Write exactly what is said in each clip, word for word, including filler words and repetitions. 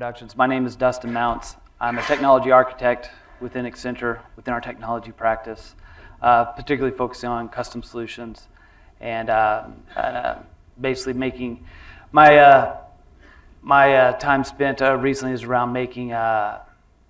introductions. My name is Dustin Mounts. I'm a technology architect within Accenture, within our technology practice, uh, particularly focusing on custom solutions and uh, uh, basically making my uh, my uh, time spent uh, recently is around making uh,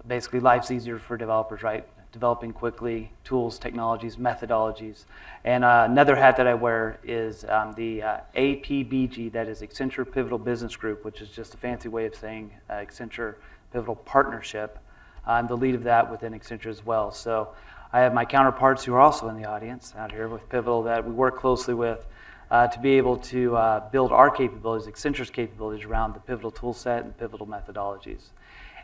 basically life's easier for developers, right? Developing quickly, tools, technologies, methodologies. And uh, another hat that I wear is um, the uh, A P B G, that is Accenture Pivotal Business Group, which is just a fancy way of saying uh, Accenture Pivotal Partnership. I'm the lead of that within Accenture as well. So I have my counterparts who are also in the audience out here with Pivotal that we work closely with uh, to be able to uh, build our capabilities, Accenture's capabilities, around the Pivotal toolset and Pivotal methodologies.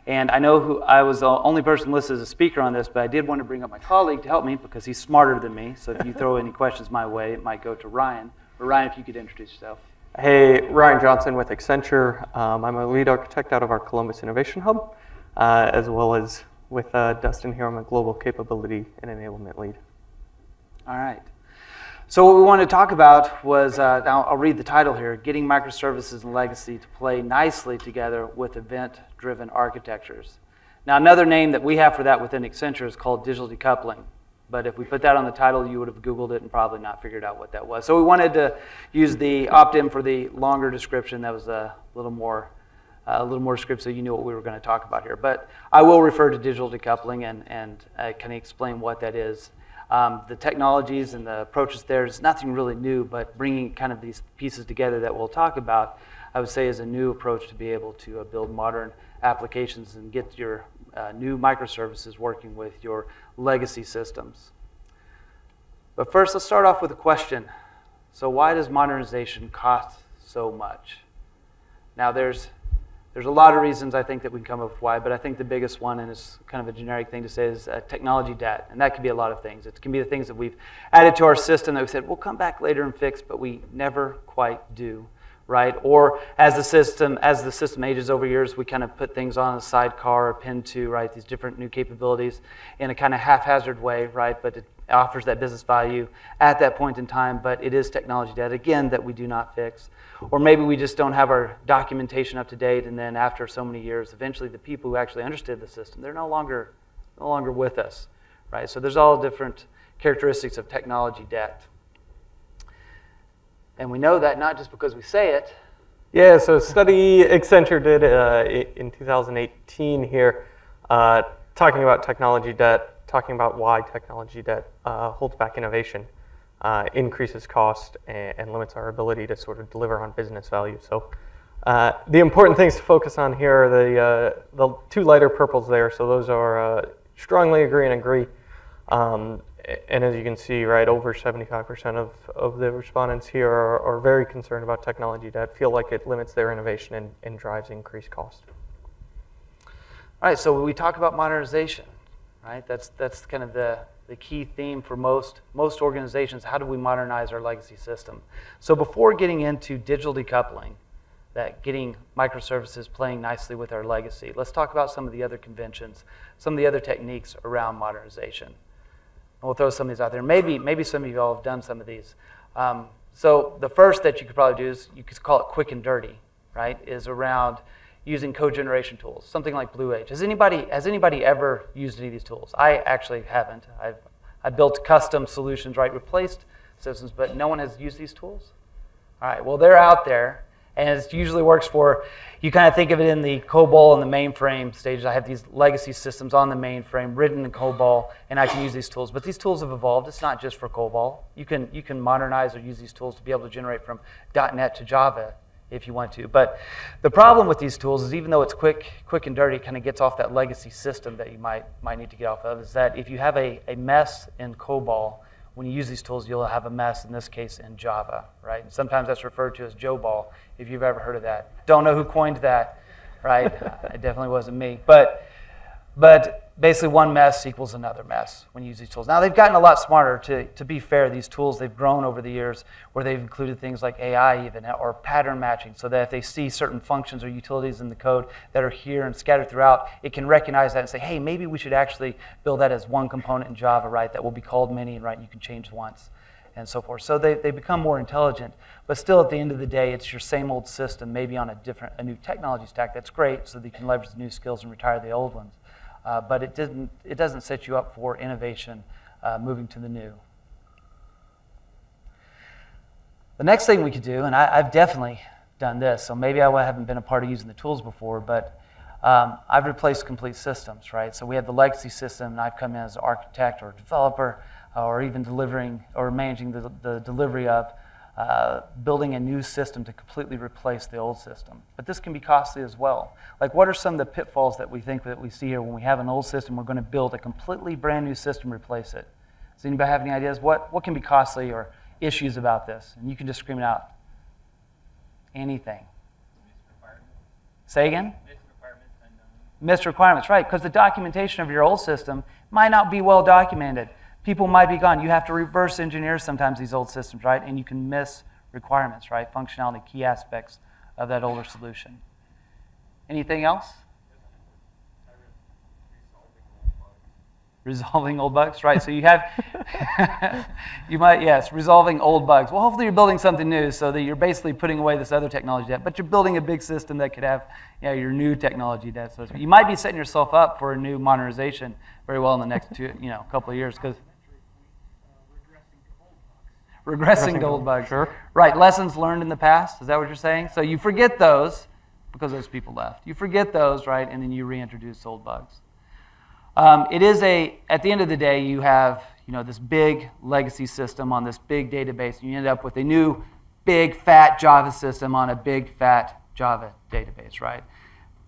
And I know who, I was the only person listed as a speaker on this, but I did want to bring up my colleague to help me because he's smarter than me. So if you throw any questions my way, it might go to Ryan. But Ryan, if you could introduce yourself. Hey, Ryan Johnson with Accenture. Um, I'm a lead architect out of our Columbus Innovation Hub, uh, as well as with uh, Dustin here. I'm a global capability and enablement lead. All right. So what we wanted to talk about was, uh, now I'll read the title here, Getting Microservices and Legacy to Play Nicely Together with Event-Driven Architectures. Now another name that we have for that within Accenture is called digital decoupling. But if we put that on the title, you would have Googled it and probably not figured out what that was. So we wanted to use the opt-in for the longer description that was a little more Uh, a little more script so you knew what we were going to talk about here. But I will refer to digital decoupling and, and uh, kind of explain what that is. Um, the technologies and the approaches there is nothing really new, but bringing kind of these pieces together that we'll talk about, I would say, is a new approach to be able to uh, build modern applications and get your uh, new microservices working with your legacy systems. But first, let's start off with a question. So why does modernization cost so much? Now, there's There's a lot of reasons I think that we can come up with why, but I think the biggest one, and it's kind of a generic thing to say, is uh, technology debt. And that could be a lot of things. It can be the things that we've added to our system that we said, we'll come back later and fix, but we never quite do, right? Or as the system, as the system ages over years, we kind of put things on a sidecar or pin to, right, these different new capabilities in a kind of haphazard way, right? But it offers that business value at that point in time, but it is technology debt, again, that we do not fix. Or maybe we just don't have our documentation up to date, and then after so many years, eventually the people who actually understood the system, they're no longer, no longer with us, right? So there's all different characteristics of technology debt. And we know that not just because we say it. Yeah, so a study Accenture did uh, in two thousand eighteen here, uh, talking about technology debt, talking about why technology debt uh, holds back innovation. Uh, increases cost and, and limits our ability to sort of deliver on business value. So uh, the important things to focus on here are the, uh, the two lighter purples there. So those are uh, strongly agree and agree. Um, and as you can see, right, over seventy-five percent of, of the respondents here are, are very concerned about technology debt, feel like it limits their innovation and, and drives increased cost. All right, so when we talk about modernization, right, that's, that's kind of the the key theme for most, most organizations. How do we modernize our legacy system? So before getting into digital decoupling, that getting microservices playing nicely with our legacy, let's talk about some of the other conventions, some of the other techniques around modernization. And we'll throw some of these out there. Maybe, maybe some of you all have done some of these. Um, so the first that you could probably do is, you could call it quick and dirty, right, is around using code generation tools, something like Blue Age. Has anybody, has anybody ever used any of these tools? I actually haven't. I've I built custom solutions, right, replaced systems, but no one has used these tools? All right, well, they're out there, and it usually works for, you kind of think of it in the COBOL and the mainframe stages. I have these legacy systems on the mainframe, written in COBOL, and I can use these tools. But these tools have evolved. It's not just for COBOL. You can, you can modernize or use these tools to be able to generate from dot net to Java, if you want to. But the problem with these tools is, even though it's quick quick and dirty, kind of gets off that legacy system that you might, might need to get off of, is that if you have a, a mess in COBOL, when you use these tools, you'll have a mess, in this case, in Java, right? And sometimes that's referred to as JOBOL, if you've ever heard of that. Don't know who coined that, right? It definitely wasn't me. But, but basically, one mess equals another mess when you use these tools. Now, they've gotten a lot smarter. To, to be fair, these tools, they've grown over the years, where they've included things like A I even, or pattern matching, so that if they see certain functions or utilities in the code that are here and scattered throughout, it can recognize that and say, hey, maybe we should actually build that as one component in Java, right, that will be called many, and right, you can change once. and so forth. So they, they become more intelligent. But still, at the end of the day, it's your same old system, maybe on a different, a new technology stack. That's great, so that you can leverage the new skills and retire the old ones. Uh, but it didn't, it doesn't set you up for innovation, uh, moving to the new. The next thing we could do, and I, I've definitely done this, so maybe I haven't been a part of using the tools before, but um, I've replaced complete systems, right? So we have the legacy system, and I've come in as an architect or developer, or even delivering or managing the, the delivery of uh, building a new system to completely replace the old system. But this can be costly as well. Like, what are some of the pitfalls that we think that we see here when we have an old system, we're going to build a completely brand new system, replace it? Does anybody have any ideas? What, what can be costly or issues about this? And you can just scream it out. Anything. Say again? Missed requirements, right, because the documentation of your old system might not be well documented. People might be gone. You have to reverse engineer sometimes these old systems, right? And you can miss requirements, right? Functionality, key aspects of that older solution. Anything else? Resolving old bugs, right? So you have, you might, yes, resolving old bugs. Well, hopefully you're building something new so that you're basically putting away this other technology debt, but you're building a big system that could have, you know, your new technology debt. So you might be setting yourself up for a new modernization very well in the next two, you know, couple of years, because Regressing to old bugs. Sure. Right, lessons learned in the past, is that what you're saying? So you forget those, because those people left. You forget those, right, and then you reintroduce old bugs. Um, it is a, at the end of the day, you have, you know, this big legacy system on this big database, and you end up with a new big fat Java system on a big fat Java database, right?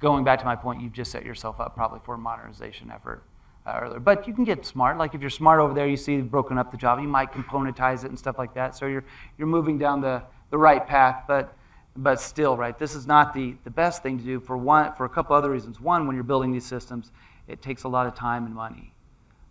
Going back to my point, you've just set yourself up probably for a modernization effort. Earlier. But you can get smart. Like, if you're smart over there, you see broken up the Java, you might componentize it and stuff like that. So you're you're moving down the, the right path, but but still, right, this is not the, the best thing to do for one for a couple other reasons. One, when you're building these systems, it takes a lot of time and money.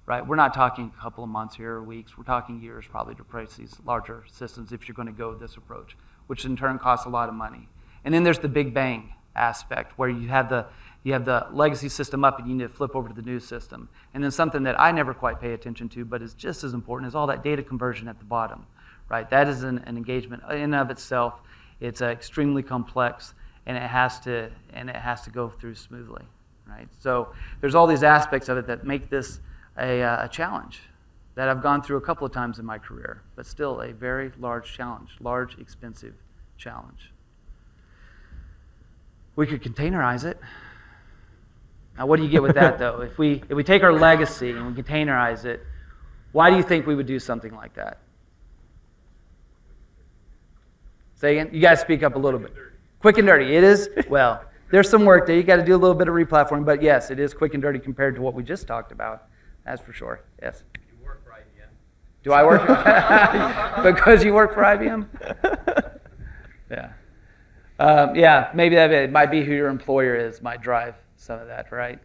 Right? We're not talking a couple of months here or weeks, we're talking years probably to price these larger systems if you're going to go this approach, which in turn costs a lot of money. And then there's the big bang aspect where you have the You have the legacy system up, and you need to flip over to the new system. And then something that I never quite pay attention to, but is just as important, is all that data conversion at the bottom, right? That is an, an engagement in and of itself. It's uh, extremely complex, and it has to and it has to go through smoothly, right? So there's all these aspects of it that make this a, uh, a challenge that I've gone through a couple of times in my career, but still a very large challenge, large, expensive challenge. We could containerize it. Now, what do you get with that, though? If we, if we take our legacy and we containerize it, why do you think we would do something like that? Say again? You guys speak up a little bit. Quick and dirty. It is? Well, there's some work there. You got to do a little bit of replatforming, but yes, it is quick and dirty compared to what we just talked about. That's for sure. Yes? You work for I B M. Do I work for Because you work for I B M? Yeah. Um, yeah, maybe that it might be who your employer is, might drive some of that, right?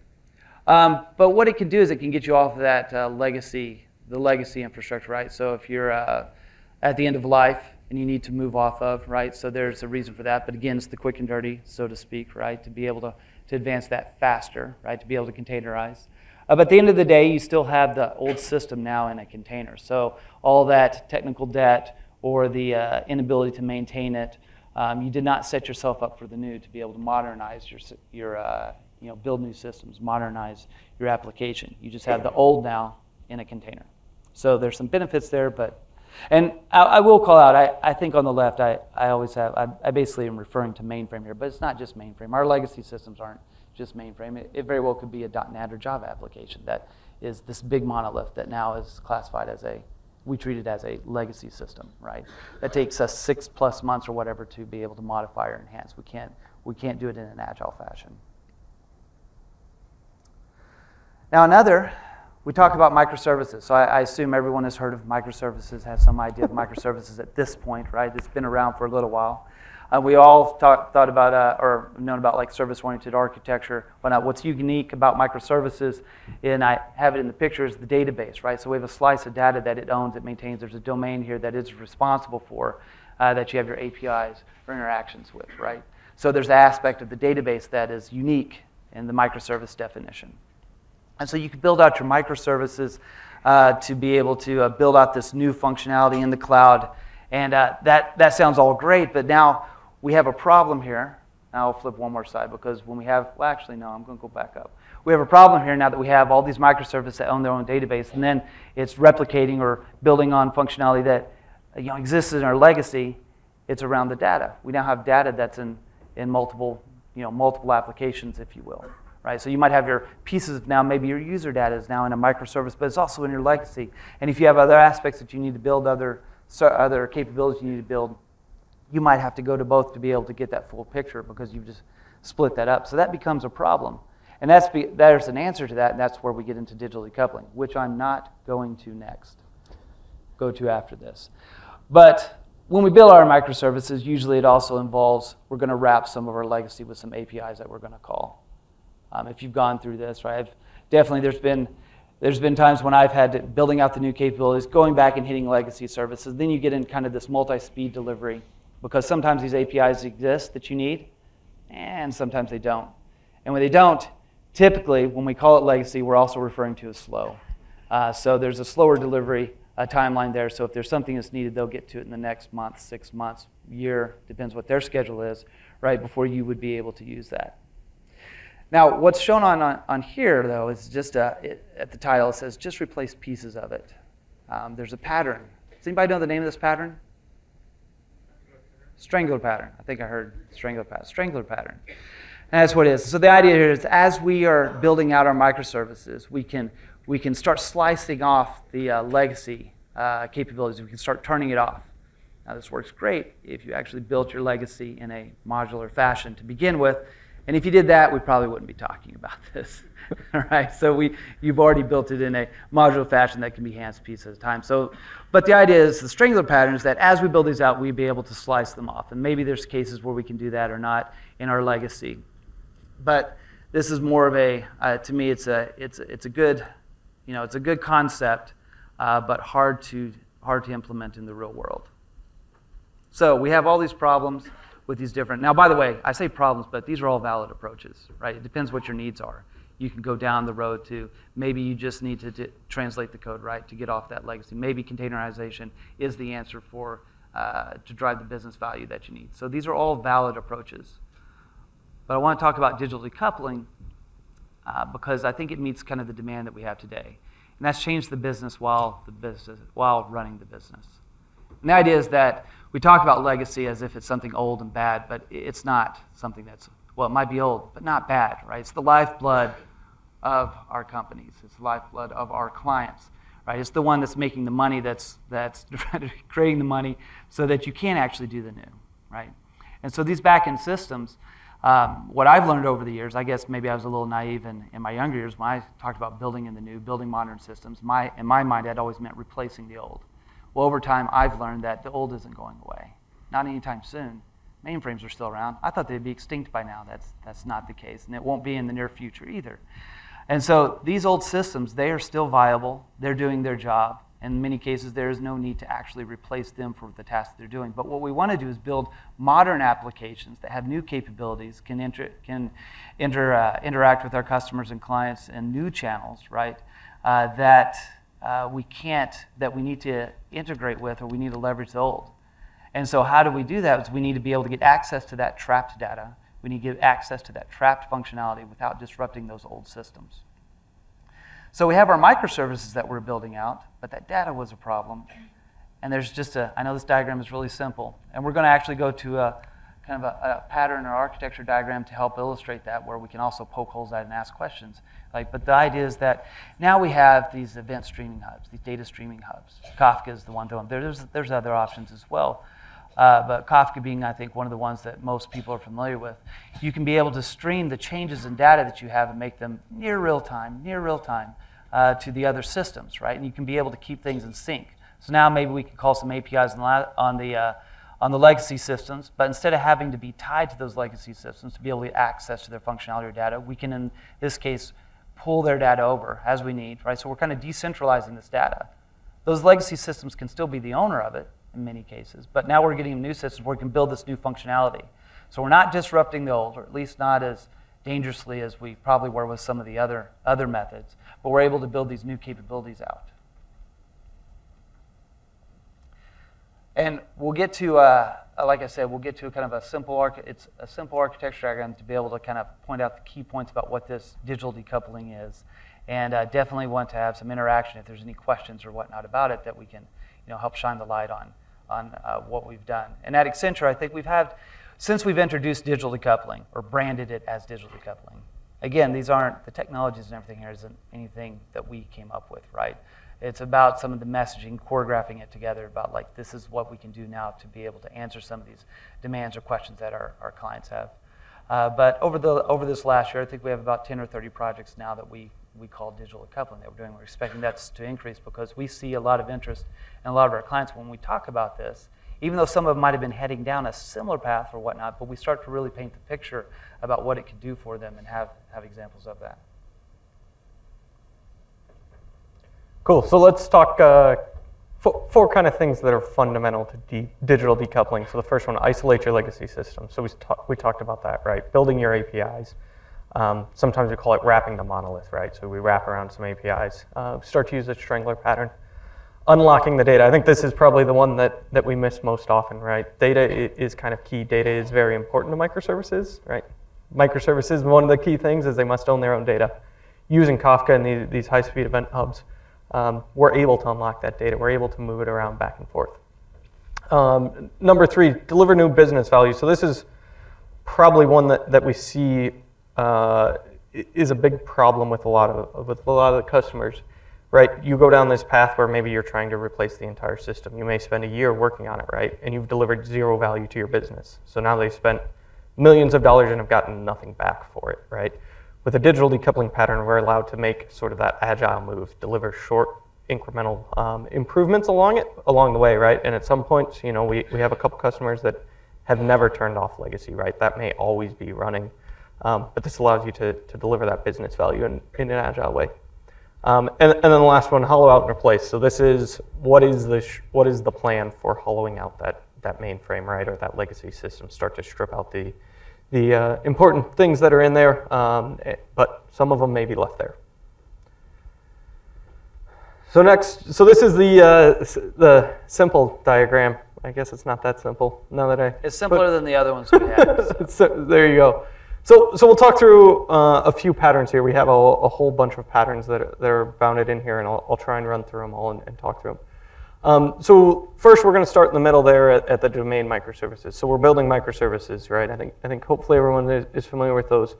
Um, but what it can do is it can get you off of that uh, legacy, the legacy infrastructure, right? So if you're uh, at the end of life and you need to move off of, right? So there's a reason for that. But again, it's the quick and dirty, so to speak, right? To be able to, to advance that faster, right? To be able to containerize. Uh, but at the end of the day, you still have the old system now in a container. So all that technical debt or the uh, inability to maintain it, um, you did not set yourself up for the new to be able to modernize your, your uh, you know, build new systems, modernize your application. You just have the old now in a container. So there's some benefits there, but, and I, I will call out, I, I think on the left, I, I always have, I, I basically am referring to mainframe here, but it's not just mainframe. Our legacy systems aren't just mainframe. It, it very well could be a dot net or Java application that is this big monolith that now is classified as a, we treat it as a legacy system, right? That takes us six plus months or whatever to be able to modify or enhance. We can't, we can't do it in an agile fashion. Now another, we talk about microservices. So I, I assume everyone has heard of microservices, has some idea of microservices at this point, right? It's been around for a little while. Uh, we all talk, thought about uh, or known about like service-oriented architecture. But what's unique about microservices, and I have it in the picture, is the database, right? So we have a slice of data that it owns, it maintains. There's a domain here that it's responsible for uh, that you have your A P Is or interactions with, right? So there's an aspect of the database that is unique in the microservice definition. And so you can build out your microservices uh, to be able to uh, build out this new functionality in the cloud. And uh, that, that sounds all great, but now we have a problem here. Now I'll flip one more side, because when we have, well, actually, no, I'm going to go back up. We have a problem here now that we have all these microservices that own their own database, and then it's replicating or building on functionality that you know, exists in our legacy. It's around the data. We now have data that's in, in multiple, you know, multiple applications, if you will. Right? So you might have your pieces of now, maybe your user data is now in a microservice, but it's also in your legacy. And if you have other aspects that you need to build, other, other capabilities you need to build, you might have to go to both to be able to get that full picture, because you've just split that up. So that becomes a problem. And that's be, there's an answer to that, and that's where we get into digital decoupling, which I'm not going to next. Go to after this. But when we build our microservices, usually it also involves we're going to wrap some of our legacy with some A P Is that we're going to call. Um, if you've gone through this, right? I've, definitely there's been There's been times when I've had to, building out the new capabilities, going back and hitting legacy services. Then you get in kind of this multi-speed delivery, because sometimes these A P Is exist that you need, and sometimes they don't. And when they don't, typically, when we call it legacy, we're also referring to as slow. Uh, so there's a slower delivery a timeline there. So if there's something that's needed, they'll get to it in the next month, six months, year, depends what their schedule is, right, before you would be able to use that. Now, what's shown on, on, on here, though, is just a, it, at the title, it says just replace pieces of it. Um, there's a pattern. Does anybody know the name of this pattern? Strangler pattern. I think I heard strangler pattern. Strangler pattern. And that's what it is. So the idea here is, as we are building out our microservices, we can we can start slicing off the uh, legacy uh, capabilities. We can start turning it off. Now, this works great if you actually built your legacy in a modular fashion to begin with. And if you did that, we probably wouldn't be talking about this. All right. So we you've already built it in a modular fashion that can be handled piece at a time. So, but the idea is the strangler pattern is that as we build these out, we'd be able to slice them off. And maybe there's cases where we can do that or not in our legacy. But this is more of a uh, to me it's a it's a, it's a good you know it's a good concept, uh, but hard to hard to implement in the real world. So we have all these problems with these different. Now, by the way, I say problems, but these are all valid approaches, right? It depends what your needs are. You can go down the road to maybe you just need to d translate the code right to get off that legacy. Maybe containerization is the answer for uh, to drive the business value that you need. So these are all valid approaches. But I want to talk about digital decoupling uh, because I think it meets kind of the demand that we have today, and that's changed the business while the business while running the business. And the idea is that we talk about legacy as if it's something old and bad, but it's not something that's, well, it might be old, but not bad, right? It's the lifeblood of our companies. It's the lifeblood of our clients, right? It's the one that's making the money, that's, that's creating the money so that you can actually do the new, right? And so these back-end systems, um, what I've learned over the years, I guess maybe I was a little naive in, in my younger years when I talked about building in the new, building modern systems. My, in my mind, that always meant replacing the old. Well, over time, I've learned that the old isn't going away. Not anytime soon. Mainframes are still around. I thought they'd be extinct by now. That's, that's not the case, and it won't be in the near future either. And so these old systems, they are still viable. They're doing their job. In many cases, there is no need to actually replace them for the tasks they're doing. But what we want to do is build modern applications that have new capabilities, can, inter, can inter, uh, interact with our customers and clients in new channels, right, uh, that... Uh, we can't, that we need to integrate with, or we need to leverage the old. And so how do we do that? We need to be able to get access to that trapped data. We need to get access to that trapped functionality without disrupting those old systems. So we have our microservices that we're building out, but that data was a problem. And there's just a, I know this diagram is really simple, and we're going to actually go to a kind of a, a pattern or architecture diagram to help illustrate that, where we can also poke holes at and ask questions. Like, but the idea is that now we have these event streaming hubs, these data streaming hubs. Kafka is the one to them. There's, there's other options as well. Uh, but Kafka being, I think, one of the ones that most people are familiar with. You can be able to stream the changes in data that you have and make them near real time, near real time uh, to the other systems, right? And you can be able to keep things in sync. So now maybe we can call some A P Is on the, uh, on the legacy systems, but instead of having to be tied to those legacy systems to be able to get access to their functionality or data, we can, in this case, pull their data over as we need, right? So we're kind of decentralizing this data. Those legacy systems can still be the owner of it in many cases, but now we're getting new systems where we can build this new functionality. So we're not disrupting the old, or at least not as dangerously as we probably were with some of the other, other methods, but we're able to build these new capabilities out. And we'll get to, uh, like I said, we'll get to kind of a simple, arch it's a simple architecture diagram to be able to kind of point out the key points about what this digital decoupling is. And uh, definitely want to have some interaction if there's any questions or whatnot about it that we can, you know, help shine the light on, on uh, what we've done. And at Accenture, I think we've had, since we've introduced digital decoupling or branded it as digital decoupling, again, these aren't, the technologies and everything here isn't anything that we came up with, right? It's about some of the messaging, choreographing it together about like, this is what we can do now to be able to answer some of these demands or questions that our, our clients have. Uh, but over, the, over this last year, I think we have about ten or thirty projects now that we, we call digital decoupling that we're doing. We're expecting that to increase because we see a lot of interest in a lot of our clients when we talk about this, even though some of them might have been heading down a similar path or whatnot, but we start to really paint the picture about what it could do for them and have, have examples of that. Cool, so let's talk uh, four, four kind of things that are fundamental to de digital decoupling. So the first one, isolate your legacy system. So we, talk, we talked about that, right? Building your A P Is. Um, sometimes we call it wrapping the monolith, right? So we wrap around some A P Is, uh, start to use a strangler pattern. Unlocking the data. I think this is probably the one that, that we miss most often, right? Data is kind of key. Data is very important to microservices, right? Microservices, one of the key things is they must own their own data. Using Kafka and these, these high-speed event hubs, Um, we're able to unlock that data. We're able to move it around back and forth. Um, number three, deliver new business value. So this is probably one that, that we see uh, is a big problem with a lot of with a lot of the customers, right? You go down this path where maybe you're trying to replace the entire system. You may spend a year working on it, right? And you've delivered zero value to your business. So now they've spent millions of dollars and have gotten nothing back for it, right? With a digital decoupling pattern, we're allowed to make sort of that agile move, deliver short incremental um, improvements along it, along the way, right? And at some point, you know, we, we have a couple customers that have never turned off legacy, right? That may always be running, um, but this allows you to, to deliver that business value in, in an agile way. Um, and, and then the last one, hollow out and replace. So this is, what is the, sh what is the plan for hollowing out that, that mainframe, right? Or that legacy system, start to strip out the the uh, important things that are in there, um, but some of them may be left there. So next, so this is the, uh, the simple diagram. I guess it's not that simple now that I... It's simpler but, than the other ones we had. So. So, there you go. So, so we'll talk through uh, a few patterns here. We have a, a whole bunch of patterns that are, that are bounded in here, and I'll, I'll try and run through them all and, and talk through them. Um, so first, we're going to start in the middle there at, at the domain microservices. So we're building microservices, right? I think I think hopefully everyone is, is familiar with those.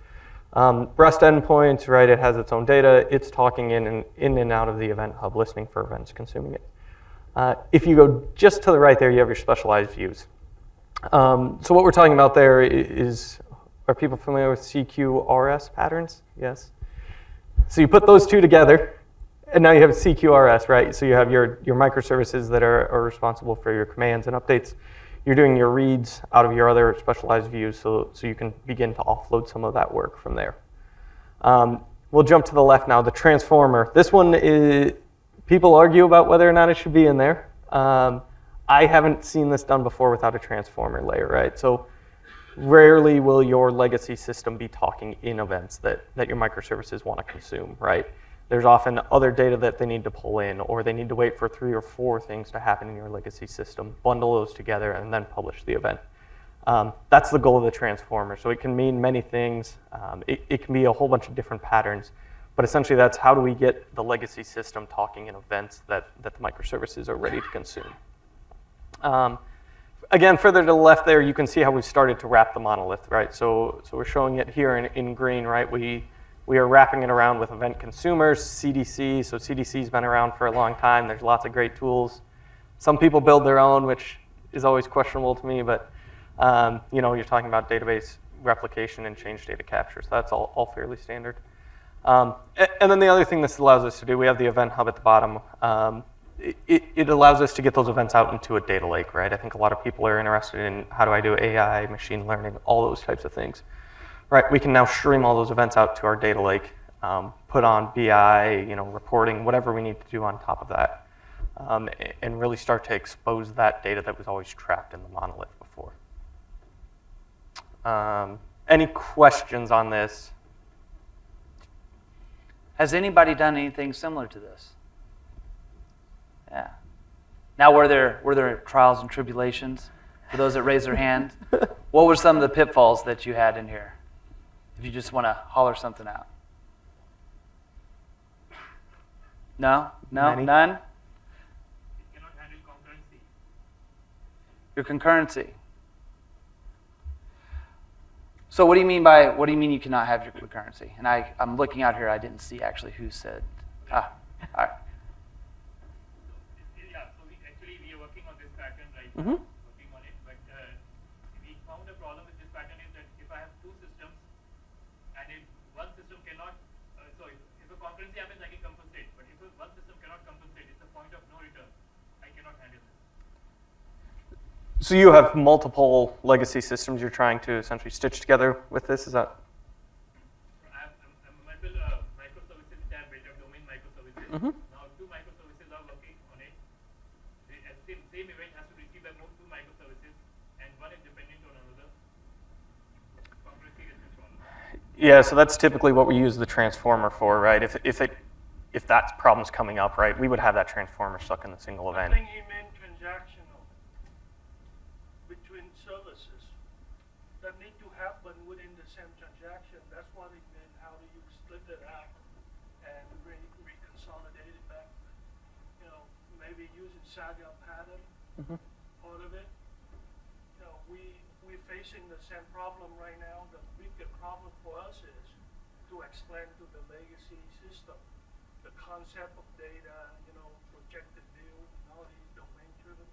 Um, REST endpoints, right? It has its own data. It's talking in and in and out of the event hub, listening for events, consuming it. Uh, if you go just to the right there, you have your specialized views. Um, so what we're talking about there is, are people familiar with C Q R S patterns? Yes. So you put those two together. And now you have C Q R S, right? So you have your, your microservices that are, are responsible for your commands and updates. You're doing your reads out of your other specialized views, so, so you can begin to offload some of that work from there. Um, we'll jump to the left now, the transformer. This one is, people argue about whether or not it should be in there. Um, I haven't seen this done before without a transformer layer, right? So rarely will your legacy system be talking in events that, that your microservices want to consume, right? There's often other data that they need to pull in, or they need to wait for three or four things to happen in your legacy system, bundle those together, and then publish the event. Um, that's the goal of the transformer. So it can mean many things. Um, it, it can be a whole bunch of different patterns. But essentially, that's how do we get the legacy system talking in events that, that the microservices are ready to consume. Um, again, further to the left there, you can see how we've started to wrap the monolith, right? So, so we're showing it here in, in green, right? We, We are wrapping it around with event consumers, C D C. So C D C's been around for a long time. There's lots of great tools. Some people build their own, which is always questionable to me. But um, you know, you're talking about database replication and change data capture. So that's all, all fairly standard. Um, and then the other thing this allows us to do, we have the event hub at the bottom. Um, it, it allows us to get those events out into a data lake, right? I think a lot of people are interested in how do I do A I, machine learning, all those types of things. Right, we can now stream all those events out to our data lake, um, put on B I, you know, reporting, whatever we need to do on top of that, um, and really start to expose that data that was always trapped in the monolith before. Um, any questions on this? Has anybody done anything similar to this? Yeah. Now, were there, were there trials and tribulations? For those that raised their hand, what were some of the pitfalls that you had in here? If you just want to holler something out. No? No? Many. None? It cannot handle concurrency. Your concurrency. So what do you mean by, what do you mean you cannot have your concurrency? And I, I'm looking out here, I didn't see actually who said, ah, all right. Mm-hmm. Working on it, but uh, we found a problem with this pattern is that if I have two systems and if one system cannot, uh, so if, if a concurrency happens, I can compensate, but if one system cannot compensate, it's a point of no return. I cannot handle this. So you have multiple legacy systems you're trying to essentially stitch together with this? Is that? I have multiple uh, microservices which I have built up, domain microservices. Mm-hmm. Yeah, so that's typically what we use the transformer for, right? If if it if that problem's coming up, right, we would have that transformer stuck in the single event. I think he meant transactional between services that need to happen within the same transaction. That's what it meant. How do you split it out and re reconsolidate it back? You know, maybe using saga pattern, mm-hmm. all of it. You know, we we're facing the same problem right now. The bigger problem for us is to explain to the legacy system the concept of data, you know, projected view, and all these domain driven.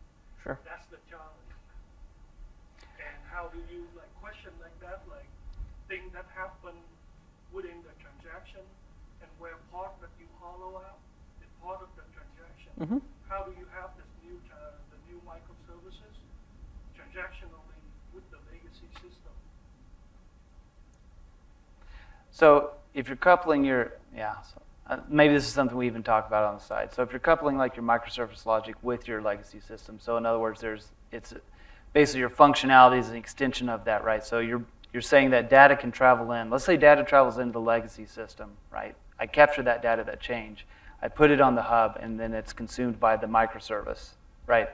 Sure. That's the challenge. And how do you like question like that, like things that happen within the transaction and where part that you hollow out is part of the transaction. Mm-hmm. How do you have this new uh, the new microservices transactionally with the legacy system? So if you're coupling your, yeah, so, uh, maybe this is something we even talk about on the side. So if you're coupling like your microservice logic with your legacy system, so in other words, there's, it's basically your functionality is an extension of that, right? So you're, you're saying that data can travel in, let's say data travels into the legacy system, right? I capture that data, that change, I put it on the hub, and then it's consumed by the microservice, right?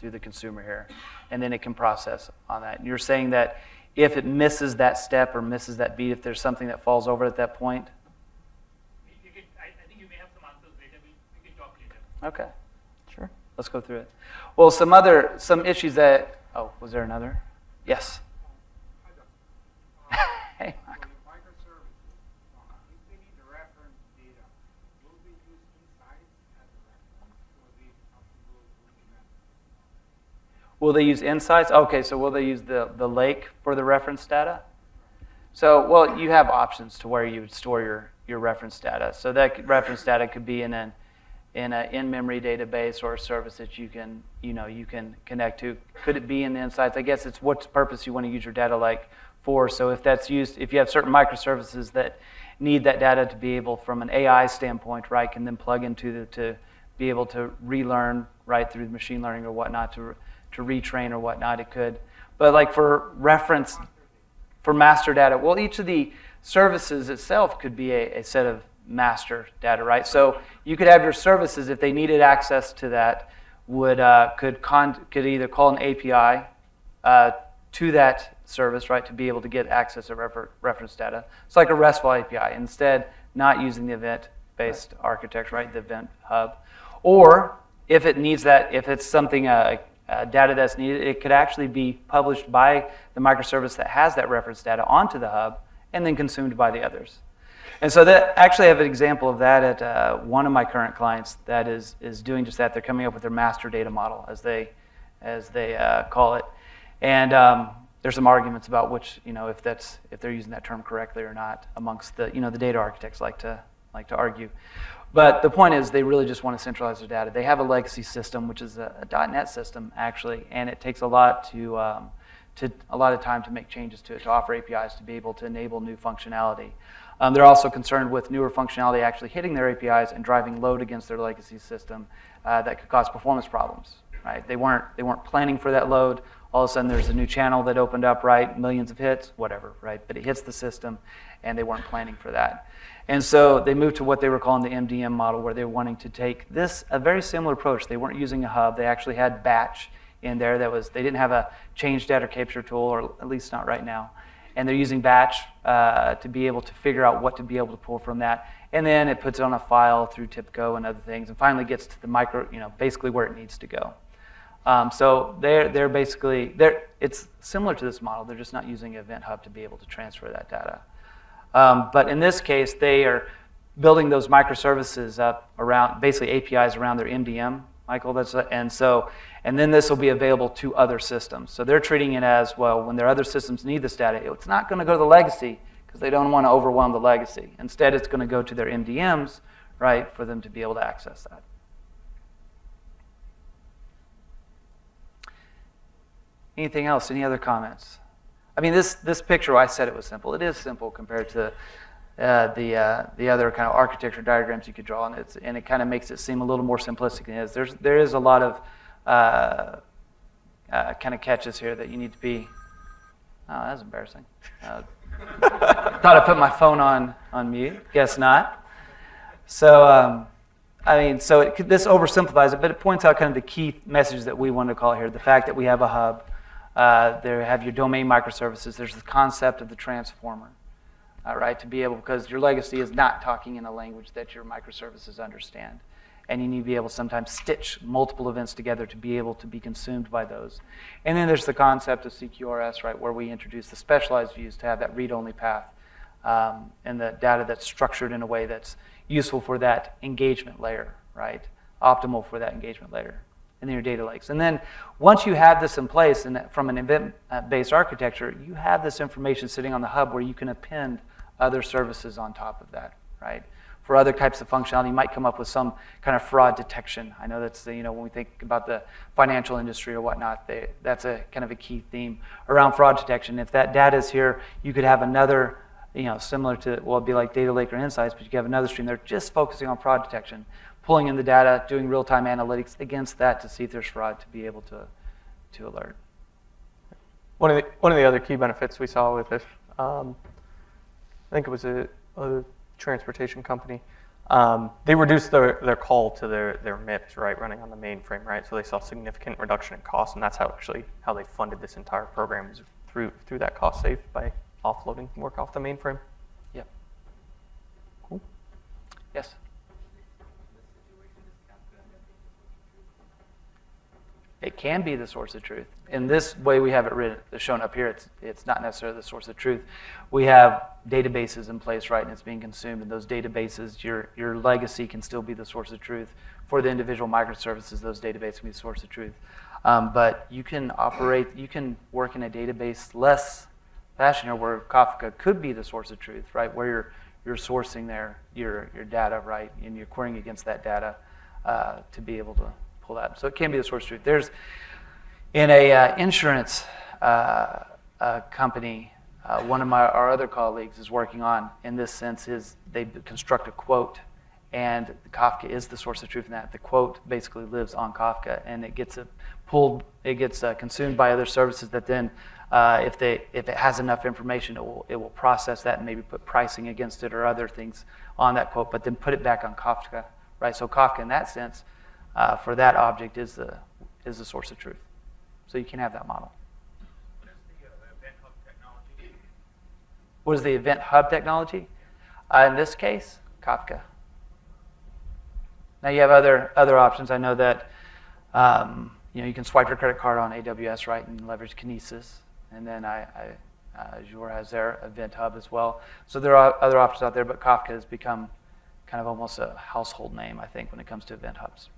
Through the consumer here, and then it can process on that. And you're saying that if it misses that step or misses that beat, if there's something that falls over at that point? You can, I, I think you may have some answers later. We, we can talk later. Okay, sure. Let's go through it. Well, some other, some issues that, oh, was there another? Yes. Hey, Michael. Will they use insights? Okay, so will they use the, the lake for the reference data? So, well, you have options to where you would store your, your reference data. So that reference data could be in an in an in-memory database or a service that you can, you know, you can connect to. Could it be in the insights? I guess it's what purpose you want to use your data like for. So if that's used, if you have certain microservices that need that data to be able, from an A I standpoint, right, can then plug into the, to be able to relearn, right, through machine learning or whatnot to to retrain or whatnot, it could. But like for reference, for master data, well, each of the services itself could be a, a set of master data, right? So you could have your services, if they needed access to that, would uh, could, con could either call an A P I uh, to that service, right, to be able to get access to refer reference data. It's like a RESTful A P I. Instead, not using the event-based architecture, right, the event hub. Or if it needs that, if it's something, uh, Uh, data that's needed, it could actually be published by the microservice that has that reference data onto the hub and then consumed by the others. And so that, actually I have an example of that at uh, one of my current clients that is, is doing just that. They're coming up with their master data model, as they, as they uh, call it. And um, there's some arguments about which, you know, if, that's, if they're using that term correctly or not amongst the, you know, the data architects like to, like to argue. But the point is, they really just want to centralize their data. They have a legacy system, which is a, a .NET system actually, and it takes a lot to, um, to a lot of time to make changes to it, to offer A P Is to be able to enable new functionality. Um, they're also concerned with newer functionality actually hitting their A P Is and driving load against their legacy system uh, that could cause performance problems. Right? They weren't they weren't planning for that load. all of a sudden there's a new channel that opened up, right? Millions of hits, whatever, right? But it hits the system, and they weren't planning for that. And so they moved to what they were calling the M D M model, where they were wanting to take this, a very similar approach. They weren't using a hub. They actually had batch in there that was, they didn't have a change data capture tool, or at least not right now. And they're using batch uh, to be able to figure out what to be able to pull from that. And then it puts it on a file through Tipco and other things, and finally gets to the micro, you know, basically where it needs to go. Um, so they're, they're basically, they're, it's similar to this model. They're just not using Event Hub to be able to transfer that data. Um, but in this case, they are building those microservices up around, basically A P Is around their M D M, Michael, that's a, and so, and then this will be available to other systems. So they're treating it as, well, when their other systems need this data, it's not going to go to the legacy because they don't want to overwhelm the legacy. Instead, it's going to go to their M D Ms, right, for them to be able to access that. Anything else? Any other comments? I mean, this, this picture, I said it was simple. It is simple compared to uh, the, uh, the other kind of architecture diagrams you could draw, and, it's, and it kind of makes it seem a little more simplistic than it is. There's, there is a lot of uh, uh, kind of catches here that you need to be... Oh, that's embarrassing. Uh, thought I put my phone on, on mute. Guess not. So, um, I mean, so it, this oversimplifies it, but it points out kind of the key messages that we want to call here. The fact that we have a hub. Uh, there have your domain microservices. There's the concept of the transformer, uh, right? To be able, because your legacy is not talking in a language that your microservices understand. And you need to be able to sometimes stitch multiple events together to be able to be consumed by those. And then there's the concept of C Q R S, right? Where we introduce the specialized views to have that read-only path um, and the data that's structured in a way that's useful for that engagement layer, right? Optimal for that engagement layer. And then your data lakes. And then once you have this in place and from an event-based architecture, you have this information sitting on the hub where you can append other services on top of that, right? For other types of functionality, you might come up with some kind of fraud detection. I know that's, the, you know, when we think about the financial industry or whatnot, they, that's a kind of a key theme around fraud detection. If that data is here, you could have another, you know, similar to, well, it'd be like data lake or insights, but you could have another stream there just focusing on fraud detection, pulling in the data, doing real-time analytics against that to see if there's fraud to be able to, to alert. One of the one of the other key benefits we saw with this, um, I think it was a, a transportation company. Um, they reduced their, their call to their their MIPS, right, running on the mainframe, right. So they saw significant reduction in cost, and that's how actually how they funded this entire program is through through that cost save by offloading work off the mainframe. Yeah. Cool. Yes. It can be the source of truth. In this way we have it written, shown up here, it's, it's not necessarily the source of truth. We have databases in place, right, and it's being consumed. And those databases, your, your legacy can still be the source of truth. For the individual microservices, those databases can be the source of truth. Um, but you can operate, you can work in a database-less fashion here where Kafka could be the source of truth, right, where you're, you're sourcing there your, your data, right, and you're querying against that data uh, to be able to pull that. So it can be the source of truth. There's, in a uh, insurance uh, uh, company, uh, one of my, our other colleagues is working on, in this sense, is they construct a quote, and Kafka is the source of truth in that. The quote basically lives on Kafka, and it gets a pulled, it gets uh, consumed by other services that then, uh, if they, if it has enough information, it will, it will process that and maybe put pricing against it or other things on that quote, but then put it back on Kafka, right? So Kafka, in that sense, Uh, for that object is the is the source of truth, so you can have that model. What is the uh, event hub technology? What is the event hub technology? Uh, in this case, Kafka. Now you have other other options. I know that um, you know you can swipe your credit card on A W S, right, and leverage Kinesis, and then I, I, uh, Azure has their event hub as well. So there are other options out there, but Kafka has become kind of almost a household name, I think, when it comes to event hubs.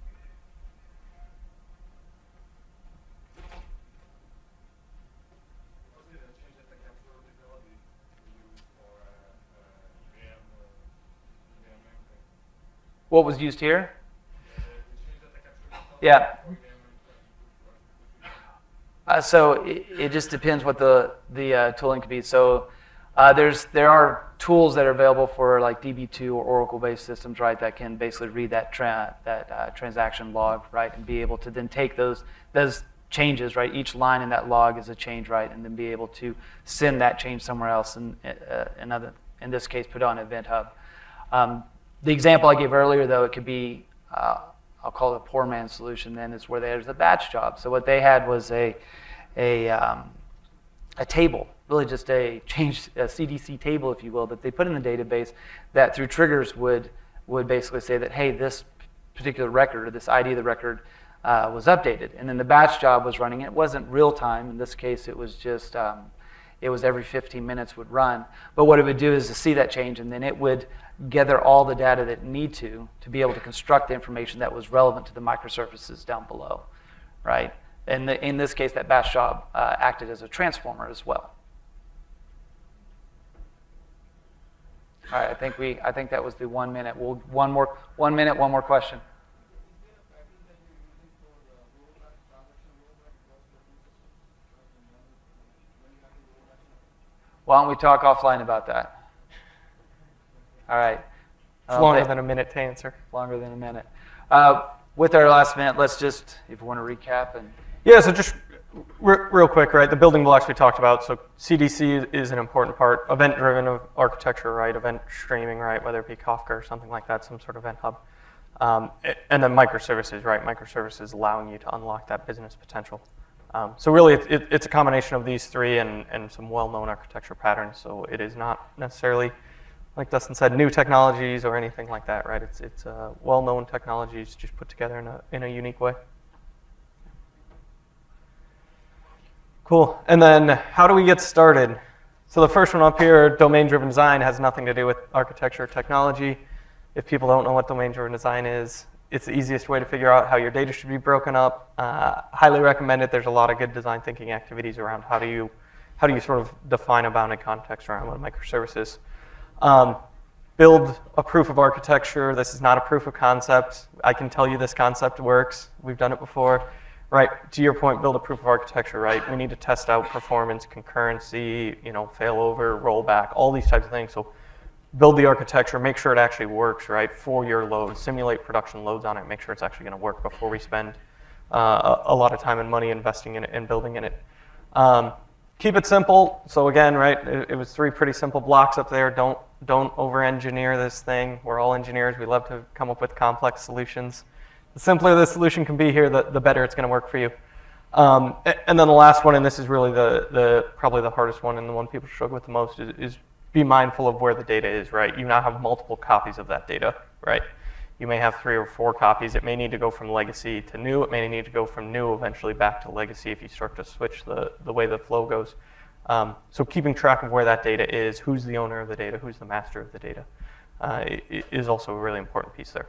What was used here? Yeah. Uh, so it, it just depends what the the uh, tooling could be. So uh, there's there are tools that are available for like D B two or Oracle-based systems, right? That can basically read that tra that uh, transaction log, right, and be able to then take those those changes, right? Each line in that log is a change, right? And then be able to send that change somewhere else, and uh, another, in this case, put on Event Hub. Um, the example I gave earlier, though, it could be, uh, I'll call it a poor man's solution then, is where there's a batch job. So what they had was a, a, um, a table, really just a change, a C D C table, if you will, that they put in the database that through triggers would, would basically say that, hey, this particular record or this I D of the record Uh, was updated, and then the batch job was running. It wasn't real time in this case; it was just um, it was every fifteen minutes would run. But what it would do is to see that change, and then it would gather all the data that it need to to be able to construct the information that was relevant to the microservices down below, right? And the, in this case, that batch job uh, acted as a transformer as well. All right, I think we I think that was the one minute. We'll one more one minute, one more question. Why don't we talk offline about that? All right. It's longer than a minute to answer. Longer than a minute. Uh, with our last minute, let's just, if you want to recap. and Yeah, so just re real quick, right? The building blocks we talked about. So C D C is an important part. Event-driven of architecture, right? Event streaming, right? Whether it be Kafka or something like that, some sort of event hub. Um, and then microservices, right? Microservices allowing you to unlock that business potential. Um, so really, it, it, it's a combination of these three and, and some well-known architecture patterns. So it is not necessarily, like Dustin said, new technologies or anything like that, right? It's, it's uh, well-known technologies just put together in a, in a unique way. Cool. And then how do we get started? So the first one up here, domain-driven design, has nothing to do with architecture or technology. If people don't know what domain-driven design is, it's the easiest way to figure out how your data should be broken up. Uh, highly recommend it. There's a lot of good design thinking activities around how do you, how do you sort of define a bounded context around what microservices. Um, build a proof of architecture. This is not a proof of concept. I can tell you this concept works. We've done it before, right? To your point, build a proof of architecture, right? We need to test out performance, concurrency, you know, failover, rollback, all these types of things. So build the architecture, make sure it actually works, right, for your load, simulate production loads on it, make sure it's actually going to work before we spend uh, a, a lot of time and money investing in it and building in it. Um, keep it simple. So again, right, it, it was three pretty simple blocks up there. Don't, don't over-engineer this thing. We're all engineers. We love to come up with complex solutions. The simpler the solution can be here, the, the better it's going to work for you. Um, and then the last one, and this is really the, the probably the hardest one and the one people struggle with the most, is, is be mindful of where the data is, right? You now have multiple copies of that data, right? You may have three or four copies. It may need to go from legacy to new. It may need to go from new eventually back to legacy if you start to switch the, the way the flow goes. Um, so keeping track of where that data is, who's the owner of the data, who's the master of the data, uh, is also a really important piece there.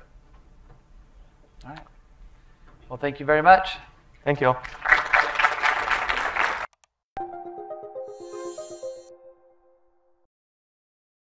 All right. Well, thank you very much. Thank you all.